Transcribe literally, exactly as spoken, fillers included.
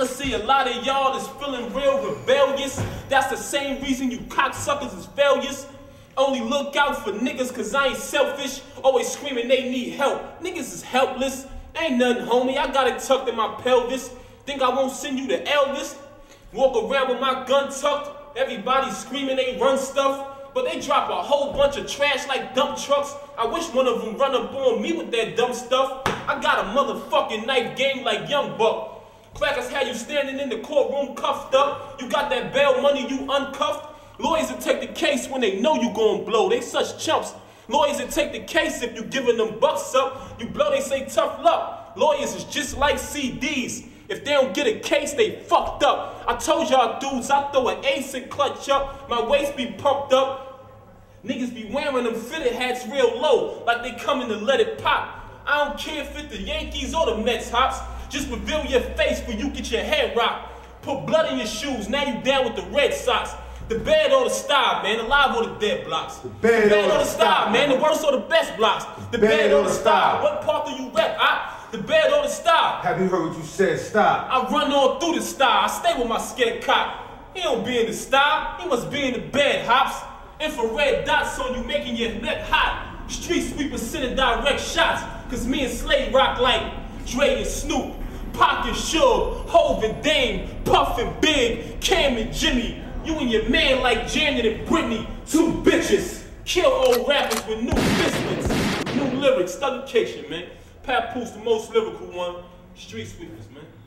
I see a lot of y'all is feeling real rebellious. That's the same reason you cocksuckers is failures. Only look out for niggas cause I ain't selfish. Always screaming they need help. Niggas is helpless. Ain't nothing, homie. I got it tucked in my pelvis. Think I won't send you to Elvis? Walk around with my gun tucked. Everybody screaming they run stuff. But they drop a whole bunch of trash like dump trucks. I wish one of them run up on me with that dumb stuff. I got a motherfucking knife game like Young Buck. Crackers had you standing in the courtroom cuffed up. You got that bail money, you uncuffed. Lawyers that take the case when they know you gon' blow. They such chumps. Lawyers that take the case if you giving them bucks up. You blow, they say tough luck. Lawyers is just like C Ds. If they don't get a case, they fucked up. I told y'all dudes, I throw an ace and clutch up. My waist be pumped up. Niggas be wearing them fitted hats real low, like they coming to let it pop. I don't care if it's the Yankees or the Mets hops. Just reveal your face before you get your head rocked. Put blood in your shoes, now you down with the Red Sox. The bad or the star, man, the live or the dead blocks. The bad, the bad or, or the star, man, the worst or the best blocks. The, the bad, bad or the star, what part do you rep, I? The bad or the star. Have you heard what you said, stop? I run all through the star, I stay with my scared cop. He don't be in the star, he must be in the bad, hops. Infrared dots on you, making your neck hot. Street sweepers sending direct shots. Cause me and Slade rock like Dre and Snoop, Pac and Shug, Hov and Dame, Puff and Big, Cam and Jimmy. You and your man like Janet and Britney, two bitches. Kill old rappers with new fistlets. New lyrics, studication, man. Papoose, the most lyrical one. Street sweepers, man.